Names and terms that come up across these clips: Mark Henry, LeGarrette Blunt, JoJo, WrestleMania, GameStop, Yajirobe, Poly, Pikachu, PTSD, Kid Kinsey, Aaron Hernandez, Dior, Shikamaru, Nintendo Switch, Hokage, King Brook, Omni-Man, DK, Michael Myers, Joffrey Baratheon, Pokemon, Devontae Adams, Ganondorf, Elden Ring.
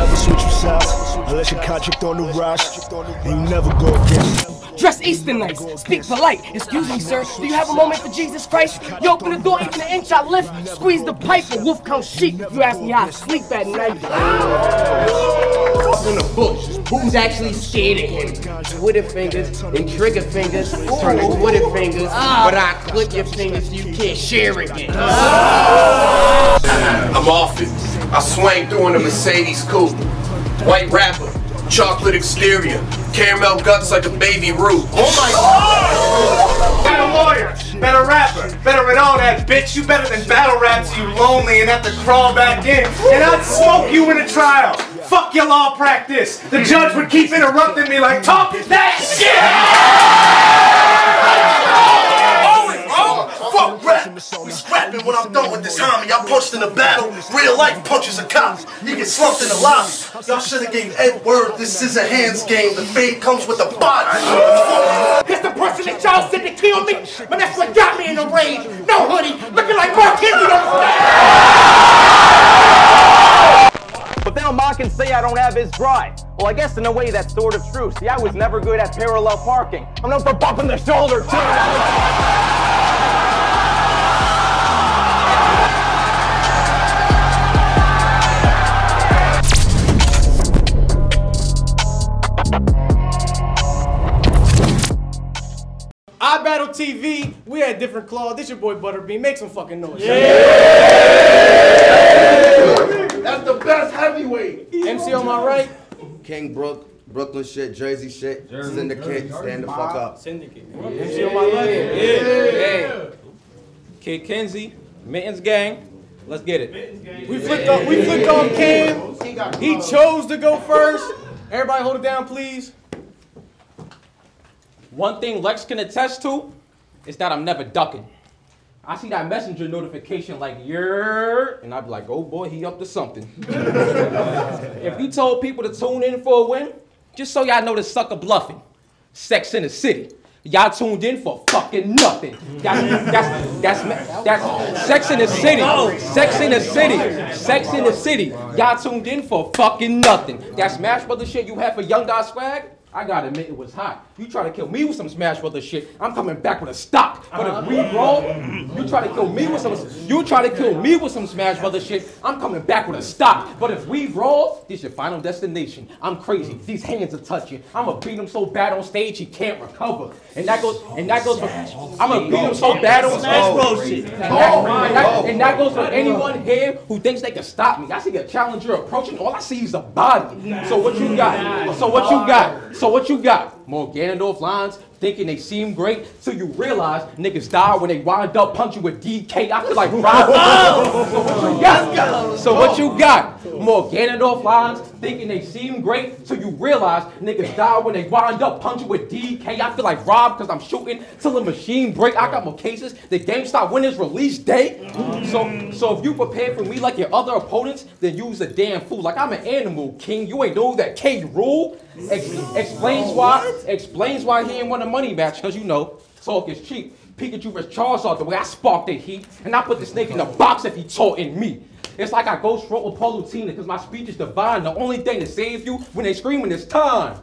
never switch your sides unless your contract on the rise. You never go against it. Dress Eastern nice, speak polite. Excuse me, sir, do you have a moment for Jesus Christ? You open the door, even an inch I lift, squeeze the pipe, and wolf comes sheep. You ask me how I sleep at night. In the bush, who's actually scared of him? Twitter fingers and trigger fingers turn to Twitter fingers, but I clip your fingers so you can't share again. I'm off it. I swang through in a Mercedes coupe. White rapper, chocolate exterior, caramel guts like a baby root. Oh my God! Better lawyer, better rapper, better at all that, bitch. You better than battle raps, you lonely and have to crawl back in. And I'd smoke you in a trial. Fuck your law practice. The judge would keep interrupting me like, talk that shit! Oh, fuck rap. We scrapping when I'm done with this homie. Y'all punched in a battle. Real life punches a cop. You get slumped in the lobby. Y'all should have gave Ed word this is a hands game. The fade comes with a body. That's the person that y'all said to kill me, but that's what got me in a rage. No hoodie, looking like Mark Henry on the stage. But they'll mock and say I don't have his drive. Well, I guess in a way that's sort of true. See, I was never good at parallel parking. I'm known for bumping the shoulder too. Battle TV, we had different claws. This your boy Butterbean. Make some fucking noise. Yeah. That's the best heavyweight. MC on my right. King Brook, Brooklyn shit, Jersey shit, Syndicate, stand the fuck up. Syndicate. Yeah. MC on my left. Yeah. Kid Kinsey, Mittens Gang. Let's get it. We flipped on Cam. He chose to go first. Everybody hold it down, please. One thing Lex can attest to is that I'm never ducking. I see that messenger notification like, "Yer," and I'd be like, oh boy, he up to something. If you told people to tune in for a win, just so y'all know the sucker bluffing. Sex in the City. Y'all tuned in for fucking nothing. That's Sex in the City. Sex in the City. Sex in the City. Y'all tuned in for fucking nothing. That Smash Brothers shit you had for Young God swag? I gotta admit, it was hot. You try to kill me with some Smash Brothers shit, I'm coming back with a stock. But if we roll, you try to kill me with some Smash Brothers shit, I'm coming back with a stock. But if we roll, this your final destination. I'm crazy. These hands are touching. I'ma beat him so bad on stage he can't recover. And that goes for I'ma beat him so bad on stage. And that goes for anyone here who thinks they can stop me. I see a challenger approaching, all I see is a body. So what you got? More Ganondorf lines, thinking they seem great, till you realize niggas die when they wind up punching with DK. I feel like So what you got? More Ganondorf lines, thinking they seem great, till you realize niggas die when they wind up punching with DK. I feel like Rob, cause I'm shooting till the machine break. I got more cases. The GameStop winners release date. So if you prepare for me like your other opponents, then use a damn fool. Like I'm an animal, King. You ain't know that K rule. Explains why he ain't won a money match, cause you know, talk is cheap. Pikachu vs. Charizard, the way I sparked that heat, and I put the snake in the box if he taunting me. It's like I ghost wrote with Paul Lutina, cause my speech is divine. The only thing to save you when they screaming is time.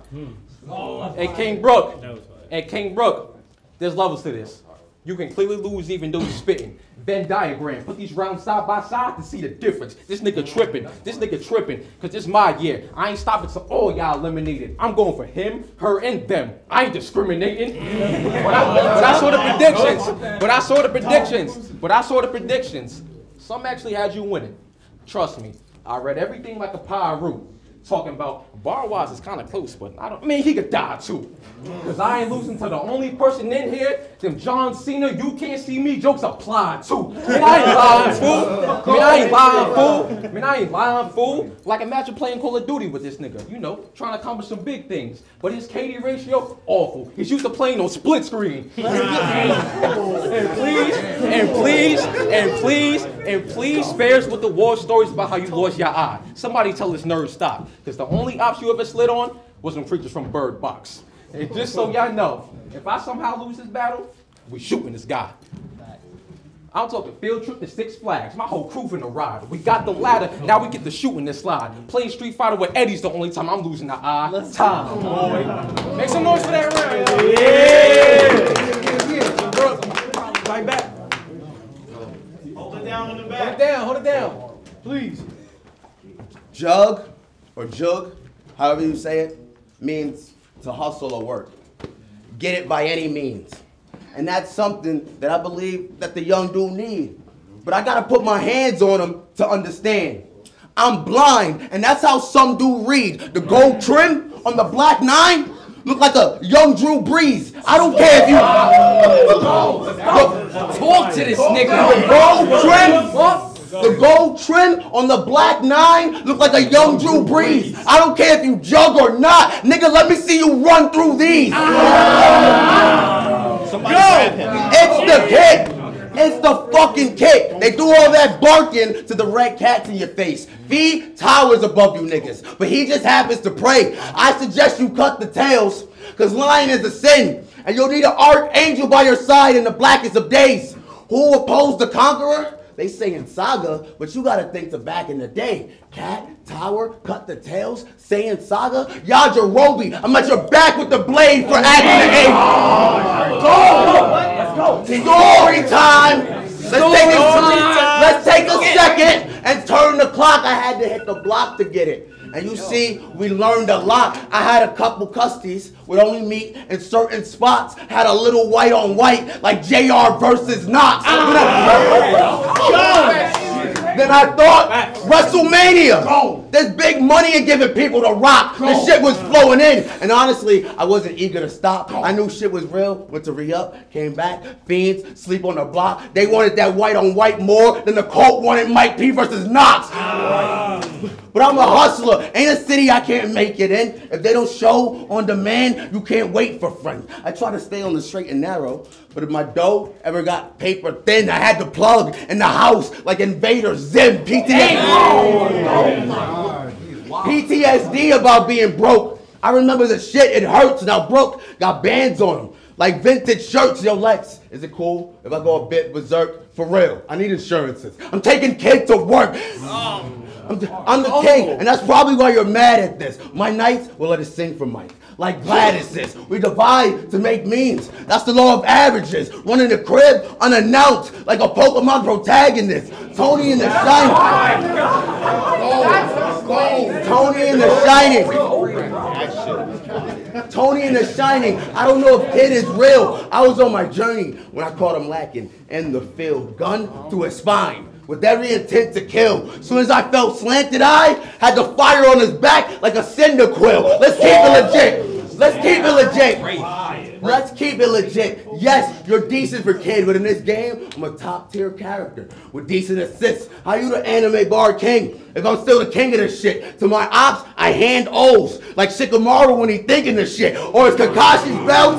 Hey King Brook, there's levels to this. You can clearly lose even though you're spitting. Venn diagram, put these rounds side by side to see the difference. This nigga tripping, cause it's my year. I ain't stopping till all y'all eliminated. I'm going for him, her, and them. I ain't discriminating. But I saw the predictions. Some actually had you winning. Trust me, I read everything like a pirate. Talking about bar-wise is kind of close, but he could die too. Cause I ain't losing to the only person in here, them John Cena, you can't see me jokes apply too. Man, I ain't lying, fool. Like imagine playing Call of Duty with this nigga, you know, trying to accomplish some big things. But his KD ratio, awful. He's used to playing on split screen. And please spare us with the war stories about how you lost your eye. Somebody tell this nerd stop. Because the only ops you ever slid on was some creatures from Bird Box. And just so y'all know, if I somehow lose this battle, we shooting this guy. I'm talking field trip to Six Flags. My whole crew in the ride. We got the ladder, now we get to shooting this slide. Playing Street Fighter with Eddie's the only time I'm losing the eye. Let's time. Come on. Make some noise for that round. Yeah. Right back. Hold it down in the back. Hold it down. Please. Jug or jug, however you say it, means to hustle or work. Get it by any means. And that's something that I believe that the young dude need. But I gotta put my hands on him to understand. I'm blind, and that's how some dude read. The gold trim on the black 9 look like a young Drew Brees. I don't care if you talk to this nigga. Gold trim. The gold trim on the black 9 look like a young Drew Brees. I don't care if you jug or not. Nigga, let me see you run through these. It's the kick. It's the fucking kick. They do all that barking to the red cats in your face. Fee towers above you niggas, but he just happens to pray. I suggest you cut the tails, because lying is a sin. And you'll need an archangel by your side in the blackest of days. Who opposed the conqueror? They say in saga, but you gotta think to back in the day. Cat, tower, cut the tails, say in saga. Yajirobe, I'm at your back with the blade for action. Go! Let's go! Story time! Let's take a second and turn the clock. I had to hit the block to get it. And you see, we learned a lot. I had a couple custies. Would only meet in certain spots. Had a little white on white, like JR versus Knox. Then I thought, WrestleMania. There's big money in giving people to rock. The shit was flowing in. And honestly, I wasn't eager to stop. I knew shit was real. Went to re-up, came back. Fiends, sleep on the block. They wanted that white on white more than the Colt wanted Mike P versus Knox. But I'm a hustler. Ain't a city I can't make it in. If they don't show on demand, you can't wait for friends. I try to stay on the straight and narrow, but if my dough ever got paper thin, I had to plug in the house like Invader Zim. PTSD about being broke. I remember the shit, it hurts. Now broke got bands on them, like vintage shirts. Yo, Lex, is it cool if I go a bit berserk? For real, I need insurances. I'm taking kid to work. I'm the king, and that's probably why you're mad at this. My knights will let us sing for Mike. Like Gladys, we divide to make means. That's the law of averages. Running the crib unannounced, like a Pokemon protagonist. Tony and the Shining. Tony and the Shining. I don't know if Kid is real. I was on my journey when I caught him lacking in the field. Gun to his spine, with every intent to kill. Soon as I felt slanted, I had the fire on his back like a cinder quill. Let's keep it legit. Yes, you're decent for Kid, but in this game, I'm a top tier character with decent assists. How you the anime bar king if I'm still the king of this shit? To my ops, I hand O's like Shikamaru when he thinking this shit. Or it's Kakashi's bell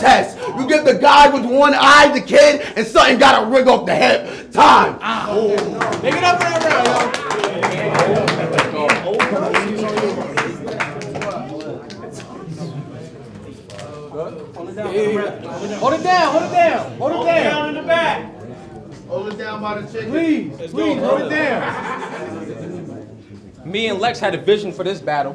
test. You give the guy with one eye the Kid, and something gotta rig off the hip. Time. Make it up for that round. Hold it down in the back. Hold it down by the chicken. Please, hold it down. Me and Lex had a vision for this battle.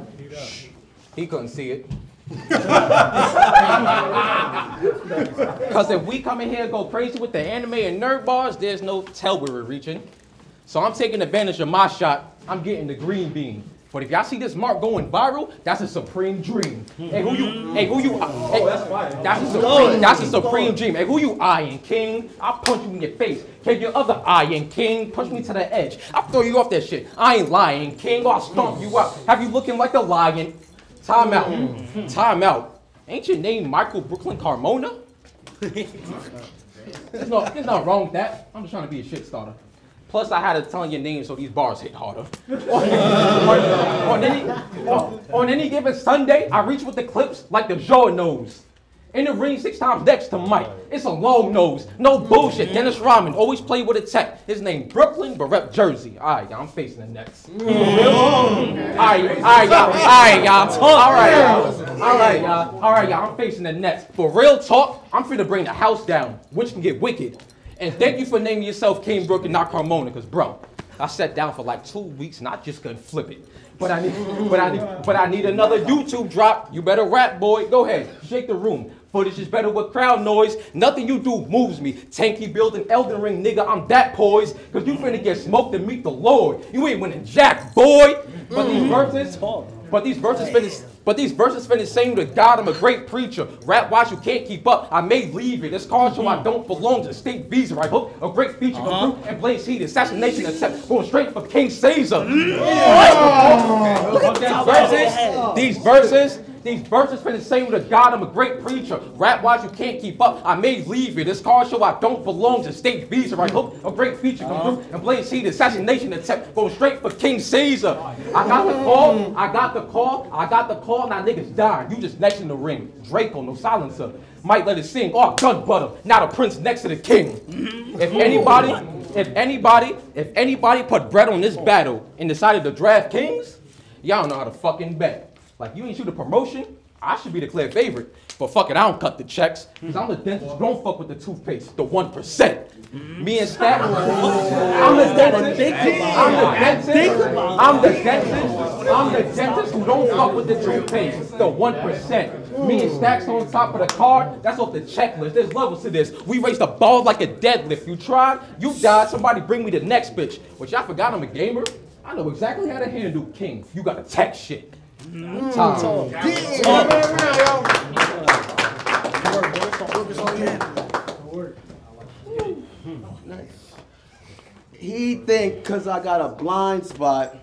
He couldn't see it. Because if we come in here and go crazy with the anime and nerd bars, there's no tell where we're reaching. So I'm taking advantage of my shot. I'm getting the green bean. But if y'all see this mark going viral, that's a supreme dream. Hey, that's a supreme dream. Hey, who you eyeing, King? I'll punch you in your face. Take your other eye in, King. Punch me to the edge. I'll throw you off that shit. I ain't lying, King. I'll stomp you out. Have you looking like a lion? Time out. Time out. Ain't your name Michael Brooklyn Carmona? There's nothing wrong with that. I'm just trying to be a shit starter. Plus, I had to tell your name so these bars hit harder. on any given Sunday, I reach with the clips like the jaw knows. In the ring 6 times next to Mike. It's a long nose. No bullshit. Dennis Rodman always played with a tech. His name Brooklyn, but rep Jersey. Alright, y'all. I'm facing the next. Alright, y'all. I'm facing the Nets. For real talk, I'm finna bring the house down, which can get wicked. And thank you for naming yourself King Brook and not Carmona, because bro, I sat down for like 2 weeks and I just couldn't flip it. But I need another YouTube drop. You better rap, boy. Go ahead, shake the room. Footage is better with crowd noise. Nothing you do moves me. Tanky building Elden Ring, nigga, I'm that poised. Cause you finna get smoked and meet the Lord. You ain't winning jack, boy. But these verses finna sing to God, I'm a great preacher. Rap watch, you can't keep up. I may leave it. It's called so I don't belong to state visa. I hope a great feature of Root and Blaze Heat. Assassination attempt going straight for King Caesar. These verses finna sing to God, I'm a great preacher. Rap watch, you can't keep up. I may leave it. It's called so I don't belong to state visa. I hope a great feature of Root and Blaze Heat. Assassination attempt going straight for King Caesar. I got the call, now niggas dying. You just next in the ring. Draco, no silencer. Might let it sing. Oh, gun butter. Now the prince next to the king. If anybody put bread on this battle and decided to draft Kings, y'all know how to fucking bet. Like, you ain't shoot a promotion, I should be the clear favorite. But fuck it, I don't cut the checks. Cause I'm the dentist, don't fuck with the toothpaste, the 1%. Me and Stat, I'm the dentist who don't fuck with the toothpaste, the 1%. Me and Stacks on top of the card, that's off the checklist. There's levels to this. We raised the ball like a deadlift. You tried, you died, somebody bring me the next bitch. Which I forgot I'm a gamer. I know exactly how to handle King. You gotta tech shit. He think because I got a blind spot,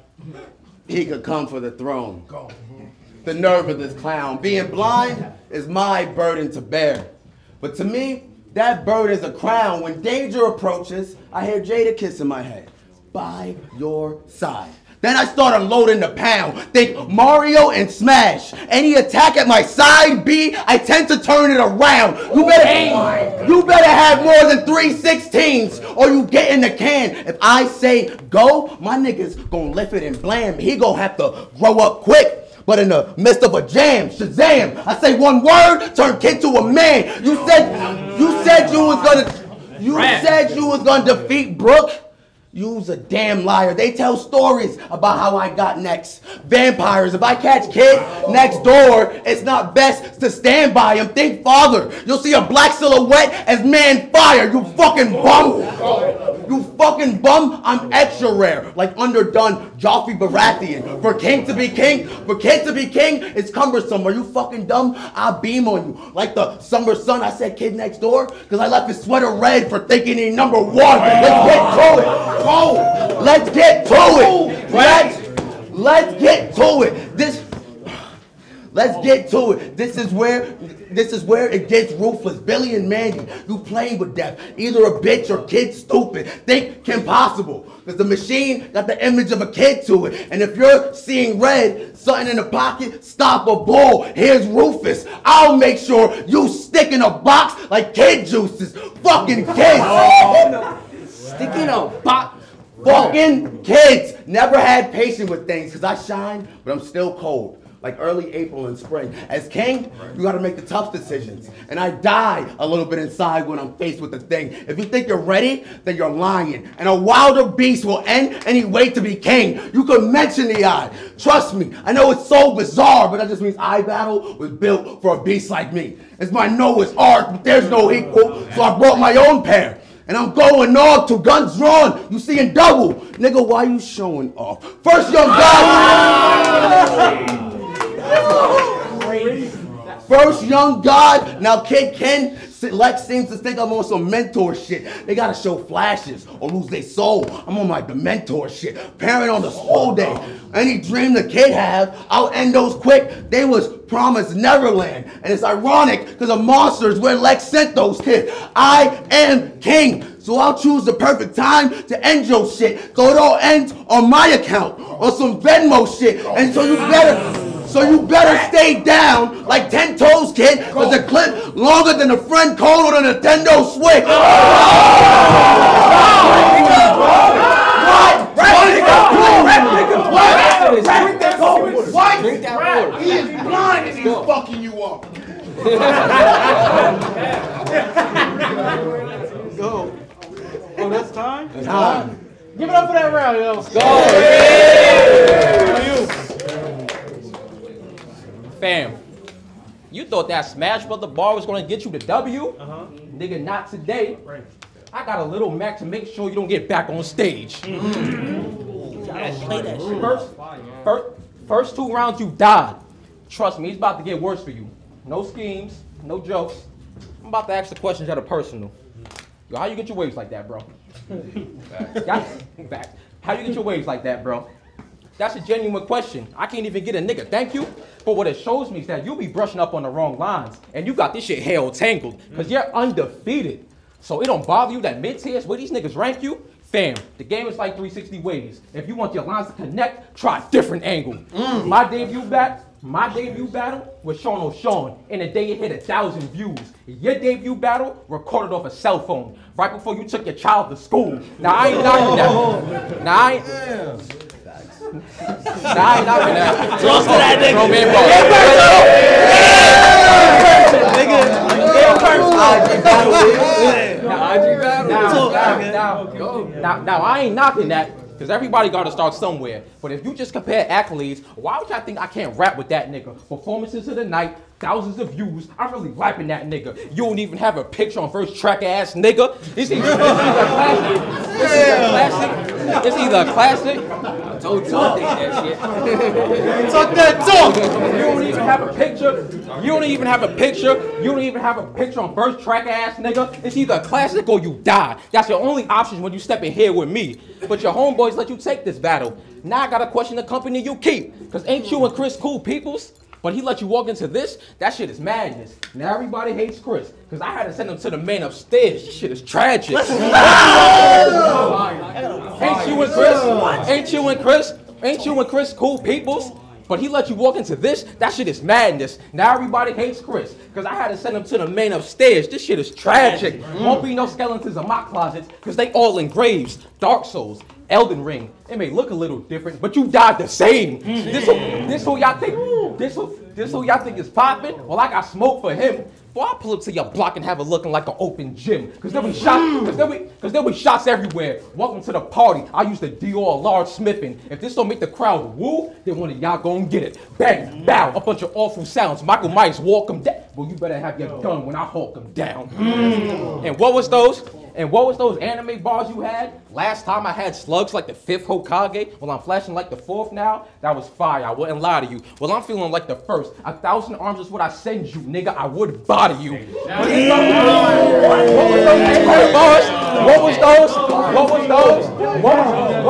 he could come for the throne. The nerve of this clown. Being blind is my burden to bear. But to me, that bird is a crown. When danger approaches, I hear Jada kiss in my head. By your side. Then I start unloading the pound. Think Mario and Smash. Any attack at my side B, I tend to turn it around. You better have more than 3 16s or you get in the can. If I say go, my niggas gonna lift it and blam. He gonna have to grow up quick. But in the midst of a jam, Shazam, I say one word, turn kid to a man. You said you was gonna defeat Brook. You's a damn liar. They tell stories about how I got next. Vampires, if I catch kid next door, it's not best to stand by him. Think father. You'll see a black silhouette as man fire. You fucking bum. You fucking bum. I'm extra rare. Like underdone Joffrey Baratheon. For kid to be king, it's cumbersome. Are you fucking dumb? I beam on you. Like the summer sun, I said kid next door, because I left his sweater red for thinking he #1. Let's get to it. Oh, let's get to it. Let's get to it. This is where it gets ruthless. Billy and Mandy, you playing with death. Either a bitch or kid stupid. Think Kim Possible. Because the machine got the image of a kid to it. And if you're seeing red, something in the pocket, stop a ball. Here's Rufus. I'll make sure you stick in a box like kid juices. Fucking kids. Sticking up, fucking kids. Never had patience with things because I shine, but I'm still cold. Like early April and spring. As king, you gotta make the tough decisions. And I die a little bit inside when I'm faced with the thing. If you think you're ready, then you're lying. And a wilder beast will end any way to be king. You could mention the eye. Trust me, I know it's so bizarre, but that just means eye battle was built for a beast like me. It's my Noah's Ark, but there's no equal, so I brought my own pair. And I'm going off to guns drawn. You seeing double. Nigga, why you showing off? First your God. First young God. Now Kid Ken, Lex seems to think I'm on some mentor shit. They gotta show flashes or lose their soul. I'm on my dementor shit. Parent on the school day. Any dream the kid have, I'll end those quick. They was promised Neverland. And it's ironic because the monsters where Lex sent those kids. I am king. So I'll choose the perfect time to end your shit. So it all ends on my account. Or some Venmo shit. And so you better So you better stay down like 10 toes, kid, because the clip longer than the friend code on a Nintendo Switch. What? He is blind and he's fucking you up. Go. Oh, that's time? That's time. Give it up for that round, yo. Let's go. Yeah. Fam, you thought that Smash Brother bar was going to get you the W? Uh-huh. Nigga, not today. Right. I got a little Mac to make sure you don't get back on stage. Mm-hmm. First 2 rounds, you died. Trust me, it's about to get worse for you. No schemes, no jokes. I'm about to ask the questions that are personal. Yo, how you get your waves like that, bro? Facts. How you get your waves like that, bro? That's a genuine question. I can't even get a nigga thank you. But what it shows me is that you be brushing up on the wrong lines. And you got this shit hell tangled. Because you're undefeated. So it don't bother you that mid-tiers where these niggas rank you? Fam, the game is like 360 waves. If you want your lines to connect, try a different angle. My debut battle was Sean O'Shawn. In a day, it hit 1,000 views. Your debut battle recorded off a cell phone right before you took your child to school. Now I ain't knocking that. Now I ain't knocking that. Toss to that nigga. Now I ain't knocking that. Because everybody got to start somewhere. But if you just compare accolades, why would y'all think I can't rap with that nigga? Performances of the night, thousands of views. I'm really rapping that nigga. You don't even have a picture on first track ass nigga. This is either classic. Don't talk that shit. Talk that talk. You don't even have a picture. You don't even have a picture on first track ass nigga. It's either a classic or you die. That's your only option when you step in here with me. But your homeboys let you take this battle. Now I gotta question the company you keep. Because ain't you and Chris cool peoples? But he let you walk into this? That shit is madness. Now everybody hates Chris. Because I had to send him to the man upstairs. This shit is tragic. Ain't you and Chris cool peoples? But he let you walk into this? That shit is madness. Now everybody hates Chris. Because I had to send him to the man upstairs. This shit is tragic. Won't be no skeletons in my closets. Because they all in graves. Dark Souls. Elden Ring. It may look a little different, but you died the same. This who y'all think is popping? Well, I got smoke for him. Boy, I pull up to your block and have it looking like an open gym. Cause there be shots everywhere. Welcome to the party. I used the Dior large smithing. If this don't make the crowd woo, then one of y'all gonna get it. Bang, bow, a bunch of awful sounds. Michael Myers walk him down. Well, you better have your gun when I hawk him down. And what was those? And what was those anime bars you had? Last time I had slugs like the 5th Hokage. Well, I'm flashing like the 4th now. That was fire. I wouldn't lie to you. Well, I'm feeling like the 1st. 1,000 arms is what I send you, nigga. I would body you. What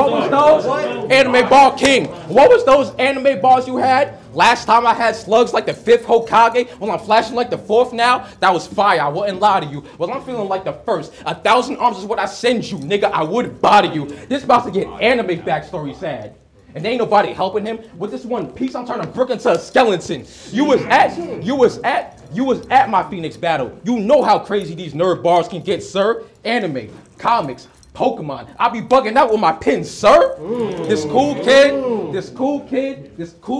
was those? Anime bar king. What was those anime bars you had? Last time I had slugs like the 5th Hokage. Well, I'm flashing like the 4th now. That was fire. I wouldn't lie to you. Well, I'm feeling like the 1st. 1,000 arms is what I send you, nigga. I would body you. This about to get anime backstory sad. And ain't nobody helping him. With this one piece, I'm turning Brook into a skeleton. You was at my Phoenix battle. You know how crazy these nerd bars can get, sir. Anime, comics, Pokemon. I be bugging out with my pins, sir. This cool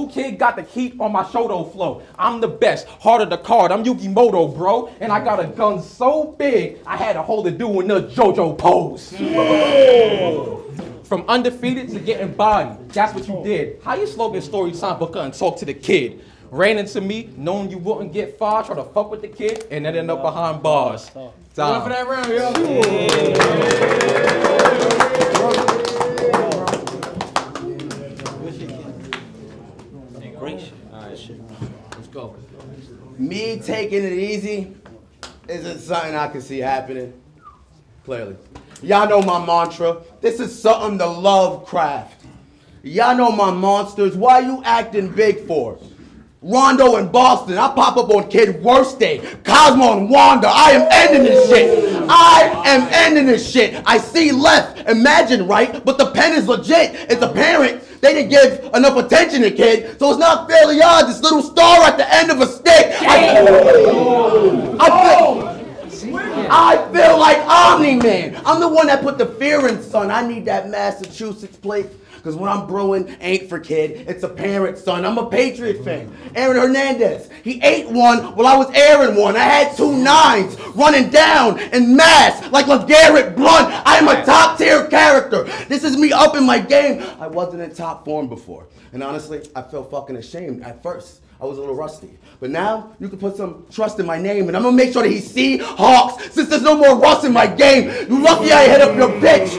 kid got the heat on my Shoto flow. I'm the best, heart of the card. I'm Yukimoto, bro. And I got a gun so big, I had a hole to do in the JoJo pose. From undefeated to getting bodied, that's what you did. How you slogan story time book and talk to the kid? Ran into me, knowing you wouldn't get far, try to fuck with the kid, and then end up behind bars. Time for that round, yo. Great shit. All right, shit. Let's go. Me taking it easy isn't something I can see happening. Clearly. Y'all know my mantra. This is something to love craft. Y'all know my monsters. Why you acting big for? Rondo in Boston. I pop up on Kid Worstday, Cosmo and Wanda. I am ending this shit. I see left. Imagine right, but the pen is legit. It's apparent They didn't give enough attention to Kid, so it's not fairly odd. This little star at the end of a stick. I feel like Omni-Man. I'm the one that put the fear in, son. I need that Massachusetts plate. Because what I'm brewing ain't for Kid. It's a parent, son. I'm a Patriot fan. Aaron Hernandez. He ate one while I was airing one. I had 2 9s running down in mass like LeGarrette Blunt. I am a top-tier character. This is me up in my game. I wasn't in top form before. And honestly, I felt fucking ashamed at first. I was a little rusty. But now, you can put some trust in my name, and I'm gonna make sure that he see Hawks, since there's no more rust in my game. You lucky I hit up your bitch.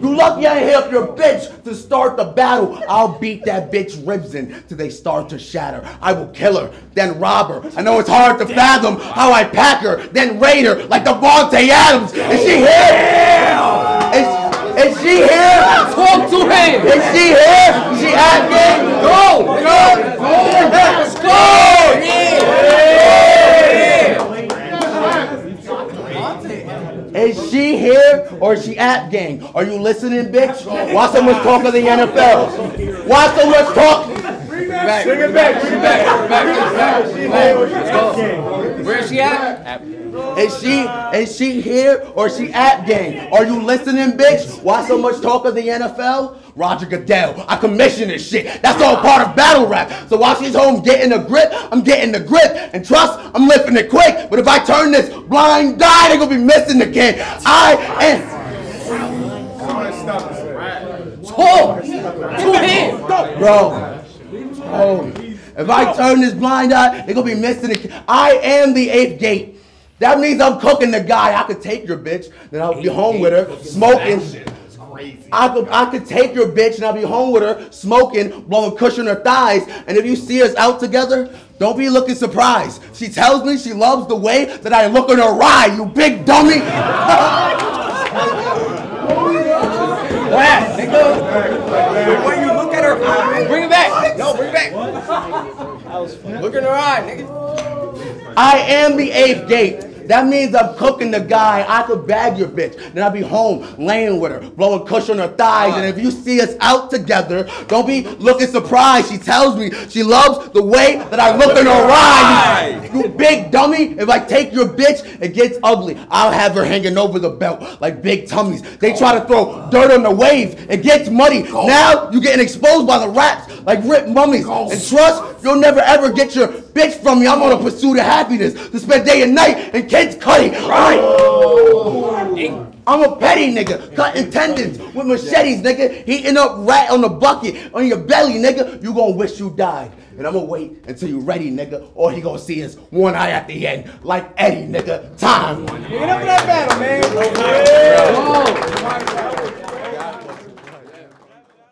You lucky I hit up your bitch to start the battle. I'll beat that bitch ribs in till they start to shatter. I will kill her, then rob her. I know it's hard to fathom how I pack her, then raid her like Devontae Adams. Is she here? Is she here? Talk to him! Is she here? Is she acting? Go! Go! Go! Let's go! Yeah. Is she here or is she at gang? Are you listening, bitch? Why so much talk of the NFL? Why so much talk? Bring it back. Where is she at? Is she here or is she at gang? Are you listening, bitch? Why so much talk of the NFL? Roger Goodell, I commissioned this shit. That's all part of battle rap. So while she's home getting a grip, I'm getting the grip. And trust, I'm lifting it quick. But if I turn this blind eye, they're gonna be missing the kid. If I turn this blind eye, they're gonna be missing the kid. I am the eighth gate. That means I'm cooking the guy. I could take your bitch, then I'll be home with her, smoking. I could take your bitch, and I'll be home with her, smoking, blowing cushion her thighs. And if you see us out together, don't be looking surprised. She tells me she loves the way that I look in her eye, you big dummy. When you look at her eye, bring it back. No, bring it back. Look in her eye, nigga. I am the eighth gate. That means I'm cooking the guy. I could bag your bitch. Then I'll be home laying with her, blowing cushion on her thighs. And if you see us out together, don't be looking surprised. She tells me she loves the way that I look in her eyes. You big dummy. If I take your bitch, it gets ugly. I'll have her hanging over the belt like big tummies. They try to throw dirt on the wave. It gets muddy. Now you're getting exposed by the rats like ripped mummies. And trust, you'll never ever get your bitch from me. I'm on a pursuit of happiness to spend day and night and Kids cutting. I'm a petty nigga, cutting tendons with machetes, nigga, heating up rat on the bucket, on your belly, nigga. You gonna wish you died, and I'm gonna wait until you ready, nigga, or he gonna see us one eye at the end, like Eddie, nigga. Time. Get up for that battle, man.